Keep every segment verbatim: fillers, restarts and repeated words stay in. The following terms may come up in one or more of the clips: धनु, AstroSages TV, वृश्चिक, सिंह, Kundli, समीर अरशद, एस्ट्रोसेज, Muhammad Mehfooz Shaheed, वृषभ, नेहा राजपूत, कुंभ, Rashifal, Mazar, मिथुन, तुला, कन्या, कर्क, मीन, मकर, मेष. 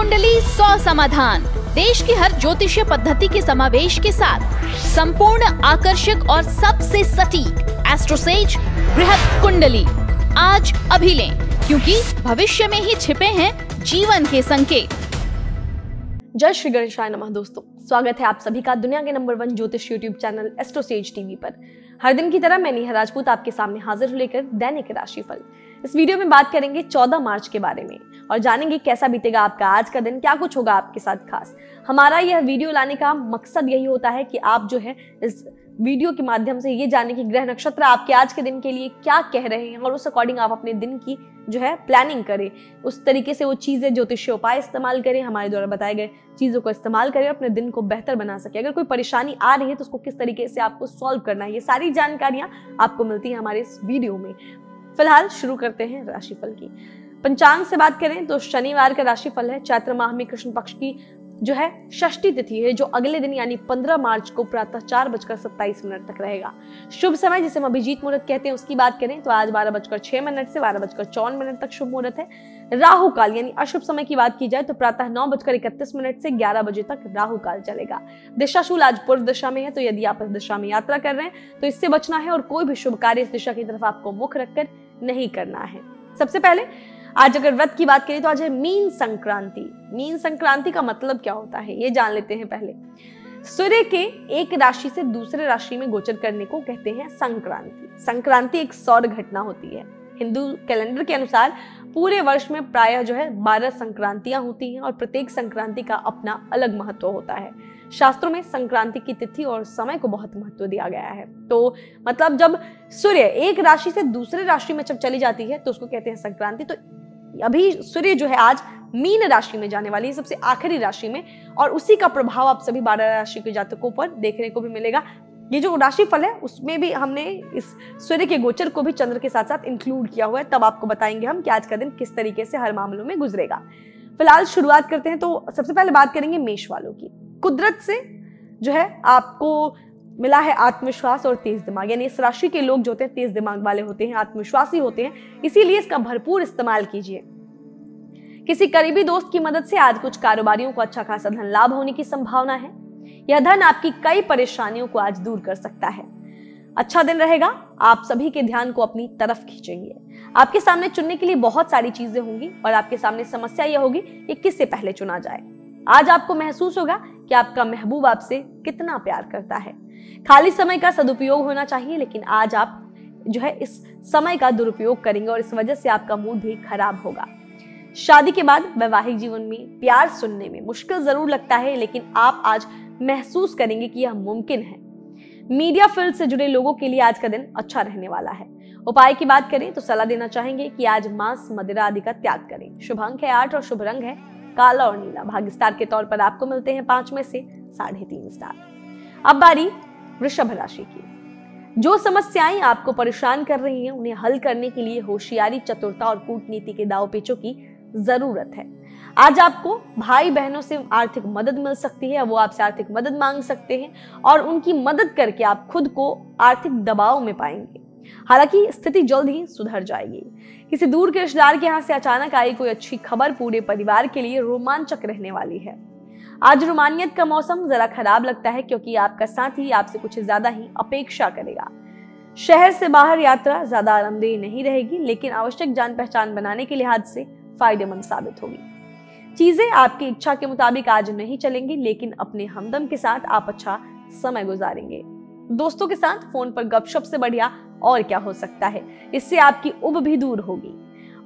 कुंडली सौ समाधान देश की हर ज्योतिषीय पद्धति के समावेश के साथ संपूर्ण आकर्षक और सबसे सटीक एस्ट्रोसेज बृहद कुंडली आज अभी लें, क्योंकि भविष्य में ही छिपे हैं जीवन के संकेत। जय श्री गणेशाय नमः। दोस्तों, स्वागत है आप सभी का दुनिया के नंबर वन ज्योतिष यूट्यूब चैनल एस्ट्रोसेज टीवी पर। हर दिन की तरह मैं नेहा राजपूत आपके सामने हाजिर लेकर दैनिक राशिफल। इस वीडियो में बात करेंगे चौदह मार्च के बारे में और जानेंगे कैसा बीतेगा आपका आज का दिन, क्या कुछ होगा आपके साथ खास। हमारा यह वीडियो लाने का मकसद यही होता है कि आप जो है इस वीडियो के माध्यम से ये जाने कि ग्रह नक्षत्र आपके आज के दिन के लिए क्या कह रहे हैं और उस अकॉर्डिंग आप अपने दिन की जो है प्लानिंग करें, उस तरीके से वो चीज़ें ज्योतिषीय उपाय इस्तेमाल करें, हमारे द्वारा बताए गए चीज़ों को इस्तेमाल करें, अपने दिन को बेहतर बना सके। अगर कोई परेशानी आ रही है तो उसको किस तरीके से आपको सॉल्व करना है, ये सारी जानकारियाँ आपको मिलती हैं हमारे इस वीडियो में। फिलहाल शुरू करते हैं राशिफल की। पंचांग से बात करें तो शनिवार का राशिफल है। चैत्र माह में कृष्ण पक्ष की जो है षष्ठी तिथि है, जो अगले दिन यानी पंद्रह मार्च को प्रातः चार बजकर सत्ताईस मिनट तक रहेगा। शुभ समय जिसे हम अभिजीत मुहूर्त कहते हैं उसकी बात करें तो आज बारह बजकर छह मिनट से बारह बजकर चौवन मिनट तक शुभ मुहूर्त है। राहु काल यानी अशुभ समय की बात की जाए तो प्रातः नौ बजकर इकतीस मिनट से ग्यारह बजे तक राहु काल चलेगा। दिशाशूल आज पूर्व दिशा में है, तो यदि आप इस दिशा में यात्रा कर रहे हैं तो इससे बचना है और कोई भी शुभ कार्य इस दिशा की तरफ आपको मुख रखकर नहीं करना है। सबसे पहले आज अगर व्रत की बात करें तो आज है मीन संक्रांति। मीन संक्रांति का मतलब क्या होता है ये जान लेते हैं। पहले सूर्य के एक राशि से दूसरे राशि में गोचर करने को कहते हैं संक्रांति। संक्रांति एक सौर घटना होती है। हिंदू कैलेंडर के अनुसार पूरे वर्ष में प्रायः जो है बारह संक्रांतियां होती हैं और प्रत्येक संक्रांति का अपना अलग महत्व होता है। शास्त्रों में संक्रांति की तिथि और समय को बहुत महत्व दिया गया है। तो मतलब जब सूर्य एक राशि से दूसरे राशि में जब चली जाती है तो उसको कहते हैं संक्रांति। तो अभी सूर्य जो है आज मीन राशि में जाने वाली है, सबसे आखिरी राशि में, और उसी का प्रभाव आप सभी बारह राशि के जातकों पर देखने को भी मिलेगा। ये जो राशिफल है उसमें भी हमने इस सूर्य के गोचर को भी चंद्र के साथ साथ इंक्लूड किया हुआ है। तब आपको बताएंगे हम कि आज का दिन किस तरीके से हर मामलों में गुजरेगा। फिलहाल शुरुआत करते हैं तो सबसे पहले बात करेंगे मेष वालों की। कुदरत से जो है आपको मिला है आत्मविश्वास और तेज दिमाग, यानी इस राशि के लोग जो होते हैं तेज दिमाग वाले होते हैं, आत्मविश्वासी होते हैं, इसीलिए इसका भरपूर इस्तेमाल कीजिए। किसी करीबी दोस्त की मदद से आज कुछ कारोबारियों को अच्छा खासा धन लाभ होने की संभावना है। यह धन आपकी कई परेशानियों को आज दूर कर सकता है। अच्छा दिन रहेगा। आप सभी के ध्यान को अपनी तरफ खींचेंगे। आपके सामने चुनने के लिए बहुत सारी चीजें होंगी और आपके सामने समस्या यह होगी कि किससे पहले चुना जाए। आज आपको महसूस होगा कि आपका महबूब आपसे कितना प्यार करता है। खाली समय का सदुपयोग होना चाहिए, लेकिन आज आप जो है इस समय का दुरुपयोग करेंगे और इस वजह से आपका मूड भी खराब होगा। शादी के बाद वैवाहिक जीवन में प्यार सुनने में मुश्किल जरूर लगता है, लेकिन आप आज महसूस करेंगे कि यह मुमकिन है। मीडिया फील्ड से जुड़े लोगों के लिए आज का दिन अच्छा रहने वाला है। उपाय की बात करें तो सलाह देना चाहेंगे कि आज मांस मदिरा आदि का त्याग करें। शुभ अंक है आठ और शुभ रंग है काला और नीला। भाग्य स्टार के तौर पर आपको मिलते हैं पांच में से साढ़े तीन स्टार। अब बारी वृषभ राशि की। जो समस्याएं आपको परेशान कर रही हैं उन्हें हल करने के लिए होशियारी, चतुरता और कूटनीति के दाव पेचों की जरूरत है। आज आपको भाई बहनों से आर्थिक मदद मिल सकती है। वो आपसे आर्थिक मदद मांग सकते हैं और उनकी मदद करके आप खुद को आर्थिक दबाव में पाएंगे। हालांकि स्थिति जल्द ही सुधर जाएगी। किसी दूर के रिश्तेदार के यहाँ से अचानक आई कोई अच्छी खबर पूरे परिवार के लिए रोमांचक रहने वाली है। आज रोमानियत का मौसम जरा खराब लगता है क्योंकि आपका साथी आपसे कुछ ज्यादा ही अपेक्षा करेगा। शहर से बाहर यात्रा ज्यादा आरामदेह नहीं रहेगी, लेकिन आवश्यक जान पहचान बनाने के लिहाज से फायदेमंद साबित होगी। चीजें आपकी इच्छा के मुताबिक आज नहीं चलेंगी, लेकिन अपने हमदम के साथ आप अच्छा समय गुजारेंगे। दोस्तों के साथ फोन पर गपशप से बढ़िया और क्या हो सकता है। इससे आपकी उब भी दूर होगी।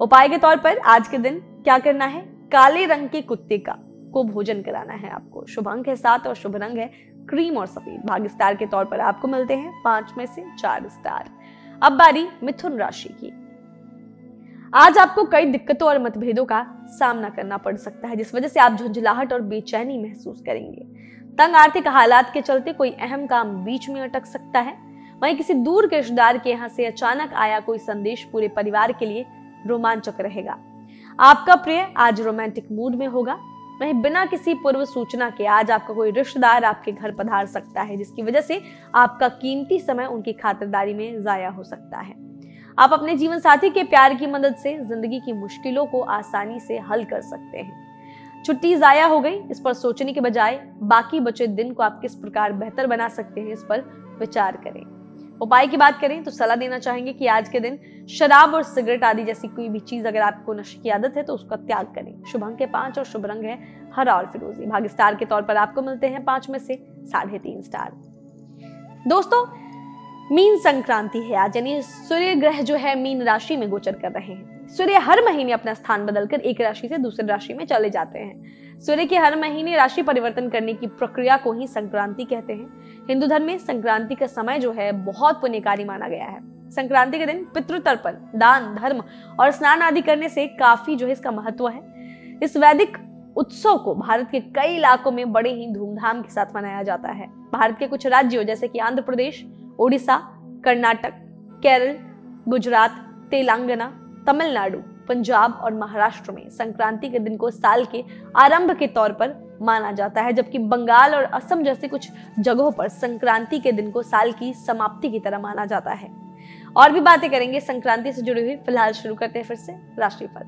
उपाय के तौर पर आज के दिन क्या करना है, काले रंग के कुत्ते का को भोजन कराना है आपको। शुभ अंक है सात और शुभ रंग है क्रीम और सफेद। भाग्य स्टार के तौर पर आपको मिलते हैं पांच में से चार स्टार। अब बारी मिथुन राशि की। आज आपको कई दिक्कतों और मतभेदों का सामना करना पड़ सकता है, जिस वजह से आप झुंझलाहट और बेचैनी महसूस करेंगे। तंग आर्थिक हालात के चलते कोई अहम काम बीच में अटक सकता है। वहीं किसी दूर के रिश्तेदार के यहाँ से अचानक आया कोई संदेश पूरे परिवार के लिए रोमांचक रहेगा। आपका प्रिय आज रोमांटिक मूड में होगा। वहीं बिना किसी पूर्व सूचना के आज आपका कोई रिश्तेदार आपके घर पधार सकता है, जिसकी वजह से आपका कीमती समय उनकी खातिरदारी में जाया हो सकता है। आप अपने जीवन साथी के प्यार की मदद से जिंदगी की मुश्किलों को आसानी से हल कर सकते हैं। छुट्टी ज़ाया हो गई, इस पर सोचने के बजाय बाकी बचे दिन को आप किस प्रकार बेहतर बना सकते हैं, इस पर विचार करें। उपाय की बात करें तो सलाह देना चाहेंगे कि आज के दिन शराब और सिगरेट आदि जैसी कोई भी चीज अगर आपको नशे की आदत है तो उसका त्याग करें। शुभ अंक है पांच और शुभ रंग है हरा और फिरोजी। भाग्य स्टार के तौर पर आपको मिलते हैं पांच में से साढ़े तीन स्टार। दोस्तों, मीन संक्रांति है आज, यानी सूर्य ग्रह जो है मीन राशि में गोचर कर रहे हैं। सूर्य हर महीने अपना स्थान बदलकर एक राशि से दूसरी राशि में चले जाते हैं। सूर्य के हर महीने राशि परिवर्तन करने की प्रक्रिया को ही संक्रांति कहते हैं। हिंदू धर्म में संक्रांति का समय जो है बहुत पुण्यकारी माना गया है। संक्रांति के दिन पितृतर्पण, दान, धर्म और स्नान आदि करने से काफी जो है इसका महत्व है। इस वैदिक उत्सव को भारत के कई इलाकों में बड़े ही धूमधाम के साथ मनाया जाता है। भारत के कुछ राज्यों जैसे कि आंध्र प्रदेश, ओडिशा, कर्नाटक, केरल, गुजरात, तेलंगाना, तमिलनाडु, पंजाब और महाराष्ट्र में संक्रांति के दिन को साल के आरंभ के तौर पर माना जाता है, जबकि बंगाल और असम जैसे कुछ जगहों पर संक्रांति के दिन को साल की समाप्ति की तरह माना जाता है। और भी बातें करेंगे संक्रांति से जुड़ी हुई। फिलहाल शुरू करते हैं फिर से राशिफल।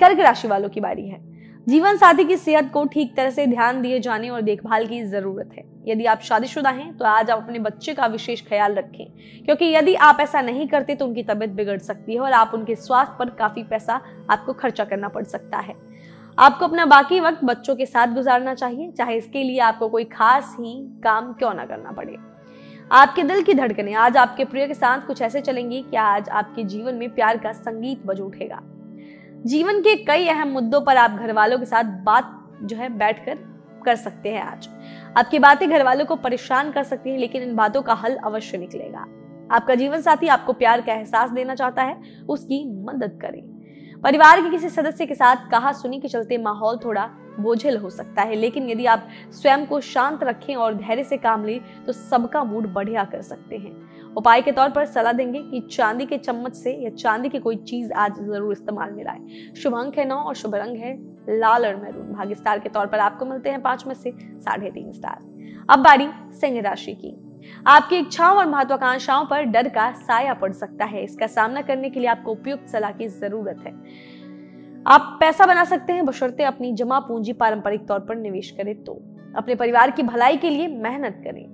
कर्क राशि वालों की बारी है। जीवन साथी की सेहत को ठीक तरह से ध्यान दिए जाने और देखभाल की जरूरत है। यदि आप शादीशुदा हैं तो आज आप अपने बच्चे का विशेष ख्याल रखें, क्योंकि यदि आप ऐसा नहीं करते तो उनकी तबीयत बिगड़ सकती है और आप उनके स्वास्थ्य पर काफी पैसा आपको खर्चा करना पड़ सकता है। आपको अपना बाकी वक्त बच्चों के साथ गुजारना चाहिए, चाहे इसके लिए आपको कोई खास ही काम क्यों ना करना पड़े। आपके दिल की धड़कनें आज आपके प्रिय के साथ कुछ ऐसे चलेंगी कि आज आपके जीवन में प्यार का संगीत बज उठेगा। जीवन के कई अहम मुद्दों पर आप घर वालों के साथ बात जो है बैठकर कर सकते हैं। आज आपकी बातें घर वालों को परेशान कर सकती हैं, लेकिन इन बातों का हल अवश्य निकलेगा। आपका जीवन साथी आपको प्यार का एहसास देना चाहता है, उसकी मदद करें। परिवार के किसी सदस्य के साथ कहा सुनी के चलते माहौल थोड़ा बोझिल हो सकता है, लेकिन यदि आप स्वयं को शांत रखें और धैर्य से काम लें तो सबका मूड बढ़िया कर सकते हैं। उपाय के तौर पर सलाह देंगे कि चांदी के चम्मच से या चांदी की कोई चीज आज जरूर इस्तेमाल में लाएं। शुभ अंक है नौ और शुभ रंग है लाल और मैरून। भाग्य स्टार के तौर पर आपको मिलते हैं पांच में से साढ़े तीन स्टार। अब बारी सिंह राशि की। आपकी इच्छाओं और महत्वाकांक्षाओं पर डर का साया पड़ सकता है। इसका सामना करने के लिए आपको उपयुक्त सलाह की जरूरत है। आप पैसा बना सकते हैं, बशर्ते अपनी जमा पूंजी पारंपरिक तौर पर निवेश करें। तो अपने परिवार की भलाई के लिए मेहनत करें।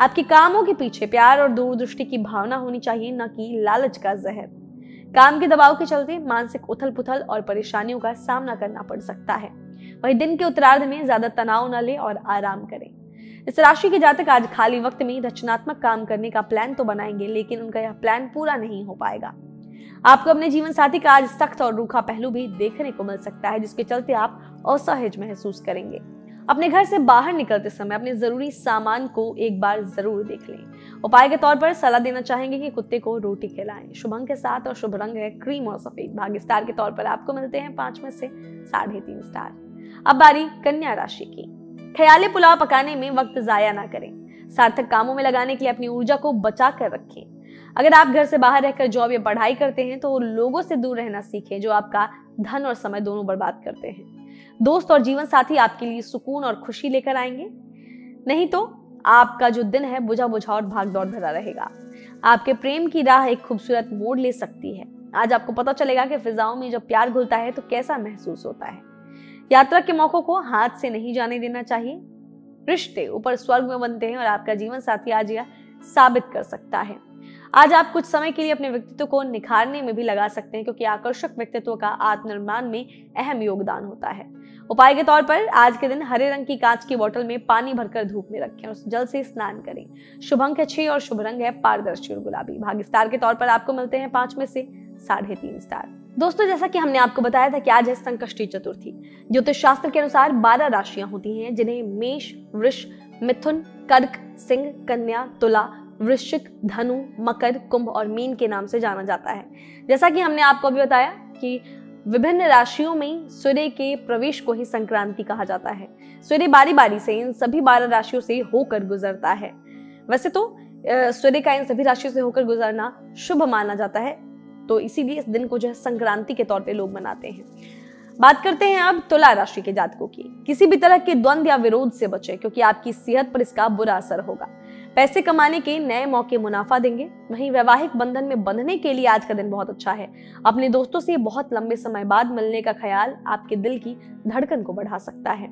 आपके कामों के पीछे प्यार और दूरदृष्टि की भावना होनी चाहिए, न कि लालच का जहर। काम के दबाव के चलते मानसिक उथल पुथल और परेशानियों का सामना करना पड़ सकता है। वहीं दिन के उत्तरार्ध में ज्यादा तनाव न लें और आराम करें। इस राशि के जातक आज खाली वक्त में रचनात्मक काम करने का प्लान तो बनाएंगे, लेकिन उनका यह प्लान पूरा नहीं हो पाएगा। आपको अपने जीवन साथी का आज सख्त और रूखा पहलू भी देखने को मिल सकता है, जिसके चलते आप असहज महसूस करेंगे। अपने घर से बाहर निकलते समय अपने जरूरी सामान को एक बार जरूर देख लें। उपाय के तौर पर सलाह देना चाहेंगे कि कुत्ते को रोटी खिलाएं। शुभ अंक के साथ और शुभ रंग है क्रीम और सफेद। भाग्य स्टार के तौर पर आपको मिलते हैं पांच में से साढ़े तीन स्टार। अब बारी कन्या राशि की। ख्याली पुलाव पकाने में वक्त जाया ना करें। सार्थक कामों में लगाने के लिए अपनी ऊर्जा को बचा कर रखें। अगर आप घर से बाहर रहकर जॉब या पढ़ाई करते हैं तो लोगों से दूर रहना सीखें, जो आपका धन और समय दोनों बर्बाद करते हैं। दोस्त और जीवन साथी आपके लिए सुकून और खुशी लेकर आएंगे, नहीं तो आपका जो दिन है बुझा बुझा और भागदौड़ भरा रहेगा। आपके प्रेम की राह एक खूबसूरत मोड़ ले सकती है। आज आपको पता चलेगा कि फिजाओं में जब प्यार घुलता है तो कैसा महसूस होता है। यात्रा के मौकों को हाथ से नहीं जाने देना चाहिए। रिश्ते ऊपर स्वर्ग में बनते हैं और आपका जीवन साथी आज यह साबित कर सकता है। आज आप कुछ समय के लिए अपने व्यक्तित्व को निखारने में भी लगा सकते हैं, क्योंकि आकर्षक व्यक्तित्व का आत्मनिर्माण में अहम योगदान होता है। उपाय के तौर पर आज के दिन हरे रंग की कांच की बोतल में पानी भरकर धूप में रखें और जल से स्नान करें। शुभ अंक है छह और शुभ रंग है पारदर्शी और गुलाबी। भाग्य स्टार के तौर पर आपको मिलते हैं पांच में से साढ़े तीन स्टार। दोस्तों, जैसा कि हमने आपको बताया था कि आज है संकष्टी चतुर्थी। ज्योतिष शास्त्र के अनुसार बारह राशियां होती हैं, जिन्हें मेष, वृष, मिथुन, कर्क, सिंह, कन्या, तुला, वृश्चिक, धनु, मकर, कुंभ और मीन के नाम से जाना जाता है। जैसा कि हमने आपको भी बताया कि विभिन्न राशियों में सूर्य के प्रवेश को ही संक्रांति कहा जाता है। सूर्य बारी बारी से इन सभी बारह राशियों से होकर गुजरता है। वैसे तो सूर्य का इन सभी राशियों से होकर गुजरना शुभ माना जाता है, तो इसीलिए इस दिन को जो है संक्रांति के तौर पे लोग मनाते हैं। बात करते हैं अब तुला राशि के जातकों की। किसी भी तरह के द्वंद्व या विरोध से बचें, क्योंकि आपकी सेहत पर इसका बुरा असर होगा। पैसे कमाने के नए मौके मुनाफा देंगे। वहीं वैवाहिक बंधन में बंधने के लिए आज का दिन बहुत अच्छा है। अपने दोस्तों से बहुत लंबे समय बाद मिलने का ख्याल आपके दिल की धड़कन को बढ़ा सकता है।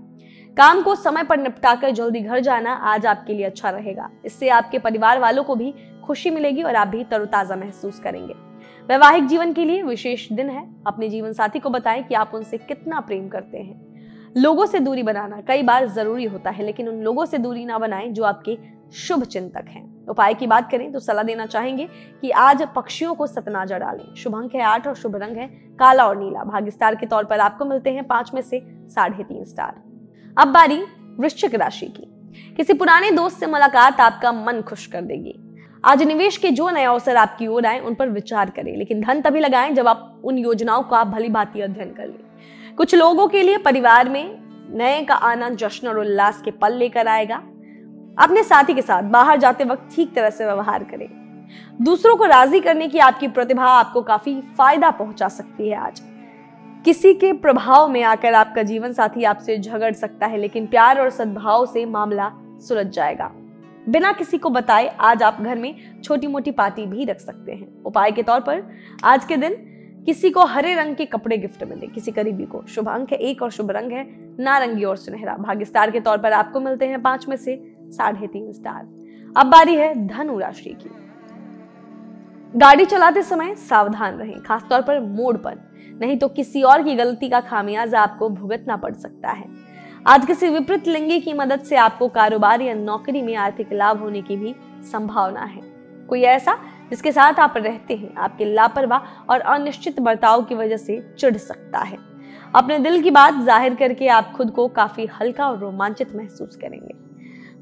काम को समय पर निपटाकर जल्दी घर जाना आज आपके लिए अच्छा रहेगा। इससे आपके परिवार वालों को भी खुशी मिलेगी और आप भी तरोताजा महसूस करेंगे। वैवाहिक जीवन के लिए विशेष दिन है। अपने जीवन साथी को बताएं कि आप उनसे कितना प्रेम करते हैं। लोगों से दूरी बनाना कई बार जरूरी होता है, लेकिन उन लोगों से दूरी ना बनाएं जो आपके शुभ चिंतक हैं। उपाय की बात करें तो सलाह देना चाहेंगे कि आज पक्षियों को सतनाजा डालें। शुभ अंक है आठ और शुभ रंग है काला और नीला। भाग्य स्टार के तौर पर आपको मिलते हैं पांच में से साढ़े तीन स्टार। अब बारी वृश्चिक राशि की। किसी पुराने दोस्त से मुलाकात आपका मन खुश कर देगी। आज निवेश के जो नए अवसर आपकी ओर आए उन पर विचार करें, लेकिन धन तभी लगाएं जब आप उन योजनाओं को आप भली भांति अध्ययन कर लें। कुछ लोगों के लिए परिवार में नए का आनंद जश्न और उल्लास के पल लेकर आएगा। अपने साथी के साथ बाहर जाते वक्त ठीक तरह से व्यवहार करें। दूसरों को राजी करने की आपकी प्रतिभा आपको काफी फायदा पहुंचा सकती है। आज किसी के प्रभाव में आकर आपका जीवन साथी आपसे झगड़ सकता है, लेकिन प्यार और सद्भाव से मामला सुलझ जाएगा। बिना किसी को बताए आज आप घर में छोटी मोटी पार्टी भी रख सकते हैं। उपाय के तौर पर आज के दिन किसी को हरे रंग के कपड़े गिफ्ट में दें, किसी करीबी को। शुभ अंक है एक और शुभ रंग है नारंगी और सुनहरा। भाग्य स्टार के तौर पर आपको मिलते हैं पांच में से साढ़े तीन स्टार। अब बारी है धनु राशि की। गाड़ी चलाते समय सावधान रहें, खासतौर पर मोड़ पर, नहीं तो किसी और की गलती का खामियाजा आपको भुगतना पड़ सकता है। आज किसी विपरीत लिंगी की मदद से आपको कारोबार या नौकरी में आर्थिक लाभ होने की भी संभावना है। कोई ऐसा जिसके साथ आप रहते हैं आपके लापरवाह और अनिश्चित बर्ताव की वजह से चिढ़ सकता है। अपने दिल की बात जाहिर करके आप खुद को काफी हल्का और रोमांचित महसूस करेंगे।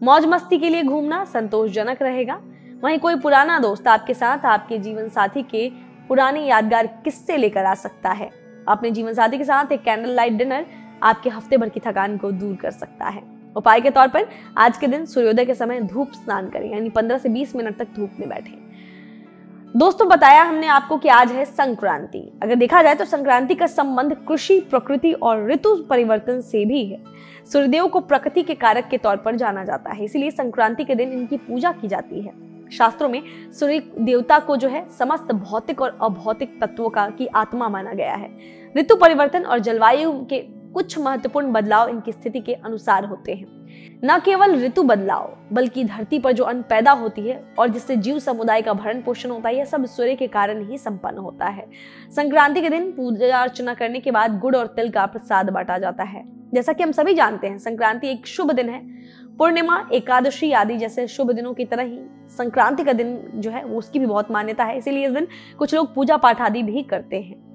मौज मस्ती के लिए घूमना संतोषजनक रहेगा। वहीं कोई पुराना दोस्त आपके साथ आपके जीवन साथी के पुराने यादगार किस्से लेकर आ सकता है। अपने जीवन साथी के साथ एक कैंडल लाइट डिनर आपके हफ्ते भर की थकान को दूर कर सकता है। उपाय के तौर पर आज के दिन सूर्योदय के समय धूप स्नान करें, यानी पंद्रह से बीस मिनट तक धूप में बैठें। दोस्तों, बताया हमने आपको कि आज है संक्रांति। अगर देखा जाए तो संक्रांति का संबंध कृषि, प्रकृति और ऋतु परिवर्तन से भी है। सूर्यदेव को प्रकृति के कारक के तौर पर जाना जाता है, इसीलिए संक्रांति के दिन इनकी पूजा की जाती है। शास्त्रों में सूर्य देवता को जो है समस्त भौतिक और अभौतिक तत्वों का की आत्मा माना गया है। ऋतु परिवर्तन और जलवायु के कुछ महत्वपूर्ण बदलाव इनकी स्थिति के अनुसार होते हैं। न केवल ऋतु बदलाव बल्कि धरती पर जो अन्न पैदा होती है और जिससे जीव समुदाय का भरण पोषण होता है, यह सब सूर्य के कारण ही संपन्न होता है। संक्रांति के दिन पूजा अर्चना करने के बाद गुड़ और तिल का प्रसाद बांटा जाता है। जैसा कि हम सभी जानते हैं, संक्रांति एक शुभ दिन है। पूर्णिमा, एकादशी आदि जैसे शुभ दिनों की तरह ही संक्रांति का दिन जो है उसकी भी बहुत मान्यता है, इसीलिए इस दिन कुछ लोग पूजा पाठ आदि भी करते हैं।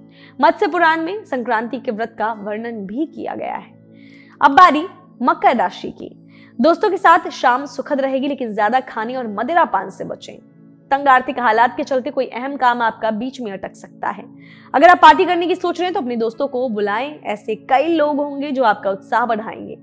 मत्स्य पुराण में संक्रांति के व्रत का वर्णन भी किया गया है। अब बारी मकर राशि की। दोस्तों के साथ शाम सुखद रहेगी, लेकिन ज्यादा खाने और मदिरा पान से बचें। तंग आर्थिक हालात के चलते कोई अहम काम आपका बीच में अटक सकता है। अगर आप पार्टी करने की सोच रहे हैं तो अपने दोस्तों को बुलाएं। ऐसे कई लोग होंगे जो आपका उत्साह बढ़ाएंगे।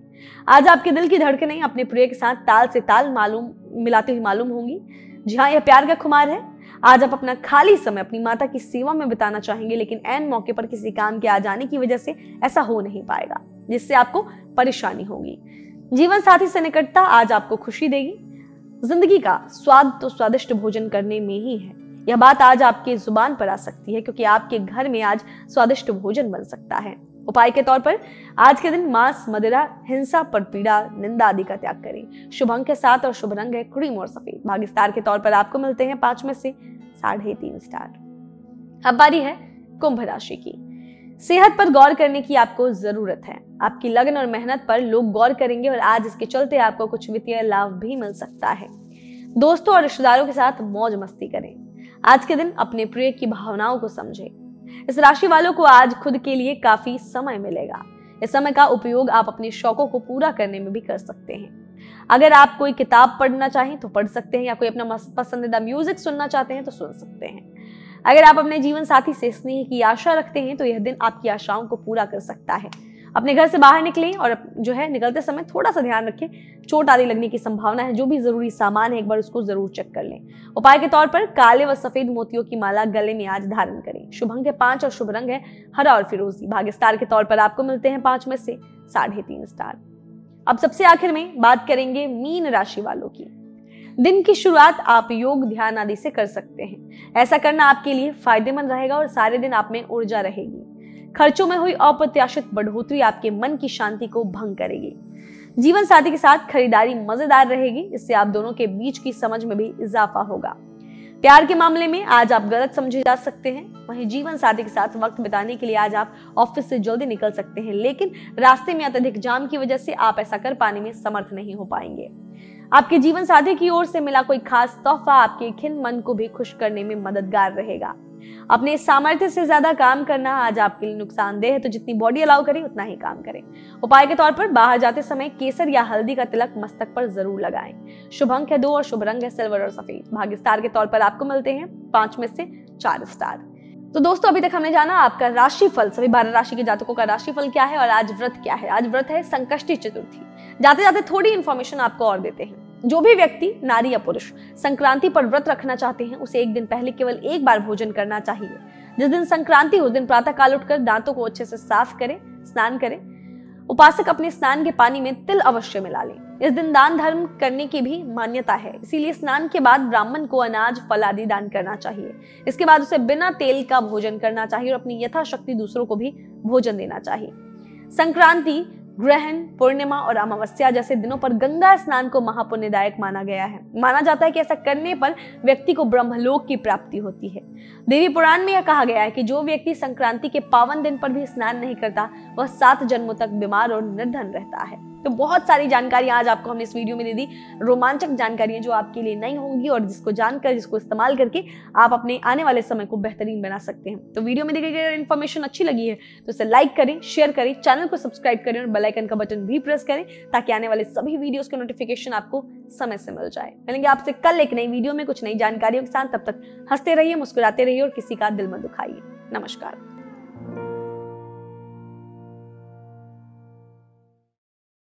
आज आपके दिल की धड़कनें अपने प्रिय के साथ ताल से ताल मालूम मिलाते हुए मालूम होंगी। जी हाँ, यह प्यार का खुमार है। आज आप अपना खाली समय अपनी माता की सेवा में बिताना चाहेंगे, लेकिन ऐन मौके पर किसी काम के आ जाने की वजह से ऐसा हो नहीं पाएगा, जिससे आपको परेशानी होगी। जीवन साथी से निकटता आज आपको खुशी देगी। जिंदगी का स्वाद तो स्वादिष्ट भोजन करने में ही है। यह बात आज आपके जुबान पर आ सकती है, क्योंकि आपके घर में आज स्वादिष्ट भोजन बन सकता है। उपाय के तौर पर आज के दिन मांस, मदिरा, हिंसा पर पीड़ा, निंदा आदि का त्याग करें। शुभ अंक है सात और शुभ रंग है क्रीम और सफेद। भाग्य स्टार के तौर पर आपको मिलते हैं पांच में से साढ़े तीन स्टार। अब बारी है कुंभ राशि की। सेहत पर गौर करने की आपको जरूरत है। आपकी लगन और मेहनत पर लोग गौर करेंगे और आज इसके चलते आपको कुछ वित्तीय लाभ भी मिल सकता है। दोस्तों और रिश्तेदारों के साथ मौज मस्ती करें। आज के दिन अपने प्रिय की भावनाओं को समझें। इस राशि वालों को आज खुद के लिए काफी समय मिलेगा। इस समय का उपयोग आप अपने शौकों को पूरा करने में भी कर सकते हैं। अगर आप कोई किताब पढ़ना चाहें तो पढ़ सकते हैं, या कोई अपना पसंदीदा म्यूजिक सुनना चाहते हैं तो सुन सकते हैं। अगर आप अपने जीवन साथी से स्नेह की आशा रखते हैं तो यह दिन आपकी आशाओं को पूरा कर सकता है। अपने घर से बाहर निकलें और जो है निकलते समय थोड़ा सा ध्यान रखें। चोट आदि लगने की संभावना है। जो भी जरूरी सामान है एक बार उसको जरूर चेक कर लें। उपाय के तौर पर काले व सफेद मोतियों की माला गले में आज धारण करें। शुभ अंक है पांच और शुभ रंग है हरा और फिरोजी। भाग्य स्टार के तौर पर आपको मिलते हैं पांच में से साढ़े तीन स्टार। अब सबसे आखिर में बात करेंगे मीन राशि वालों की। दिन की शुरुआत आप योग ध्यान आदि से कर सकते हैं। ऐसा करना आपके लिए फायदेमंद रहेगा और सारे दिन आप में ऊर्जा रहेगी। खर्चों में हुई अप्रत्याशित बढ़ोतरी आपके मन की शांति को भंग करेगी। जीवन साथी के साथ खरीदारी मजेदार रहेगी, इससे आप दोनों के बीच की समझ में भी इजाफा होगा। प्यार के मामले में आज आप गलत समझे जा सकते हैं। वहीं जीवन साथी के साथ वक्त बिताने के लिए आज आप ऑफिस से जल्दी निकल सकते हैं, लेकिन रास्ते में अत्यधिक जाम की वजह से आप ऐसा कर पाने में समर्थ नहीं हो पाएंगे। आपके जीवन साथी की ओर से मिला कोई खास तोहफा आपके खिन्न मन को भी खुश करने में मददगार रहेगा। अपने सामर्थ्य से ज्यादा काम करना आज आपके लिए नुकसानदेह है, तो जितनी बॉडी अलाउ करे उतना ही काम करें। उपाय के तौर पर बाहर जाते समय केसर या हल्दी का तिलक मस्तक पर जरूर लगाएं। शुभ अंक है दो और शुभ रंग है सिल्वर और सफेद। भाग्य स्टार के तौर पर आपको मिलते हैं पांच में से चार स्टार। तो दोस्तों अभी तक हमने जाना आपका राशिफल, सभी बारह राशि के जातकों का राशिफल क्या है और आज व्रत क्या है। आज व्रत है संकष्टी चतुर्थी। जाते जाते थोड़ी इन्फॉर्मेशन आपको और देते हैं। जो भी व्यक्ति, नारी या पुरुष, संक्रांति पर व्रत रखना चाहते हैं उसे एक दिन पहले केवल एक बार भोजन करना चाहिए। जिस दिन संक्रांति हो उस दिन प्रातःकाल उठकर दांतों को अच्छे से साफ करें, स्नान करें। उपासक अपने स्नान के पानी में तिल अवश्य मिला लें। इस दिन दान धर्म करने की भी मान्यता है, इसीलिए स्नान के बाद ब्राह्मण को अनाज फल आदि दान करना चाहिए। इसके बाद उसे बिना तेल का भोजन करना चाहिए और अपनी यथाशक्ति दूसरों को भी भोजन देना चाहिए। संक्रांति, ग्रहण, पूर्णिमा और अमावस्या जैसे दिनों पर गंगा स्नान को महापुण्यदायक माना गया है। माना जाता है कि ऐसा करने पर व्यक्ति को ब्रह्मलोक की प्राप्ति होती है। देवी पुराण में यह कहा गया है कि जो व्यक्ति संक्रांति के पावन दिन पर भी स्नान नहीं करता वह सात जन्मों तक बीमार और निर्धन रहता है। तो बहुत सारी जानकारियां आज आपको हमने इस वीडियो में दे दी, रोमांचक जानकारियां जो आपके लिए नई होंगी और जिसको जानकर, जिसको इस्तेमाल करके आप अपने आने वाले समय को बेहतरीन बना सकते हैं। तो वीडियो में दी गई इन्फॉर्मेशन अच्छी लगी है तो इसे लाइक करें, शेयर करें, चैनल को सब्सक्राइब करें और बेल आइकन का बटन भी प्रेस करें ताकि आने वाले सभी वीडियोस के नोटिफिकेशन आपको समय से मिल जाए। मिलेंगे आपसे कल एक नई वीडियो में कुछ नई जानकारियों के साथ। तब तक हंसते रहिए, मुस्कुराते रहिए और किसी का दिल मत दुखाइए। नमस्कार।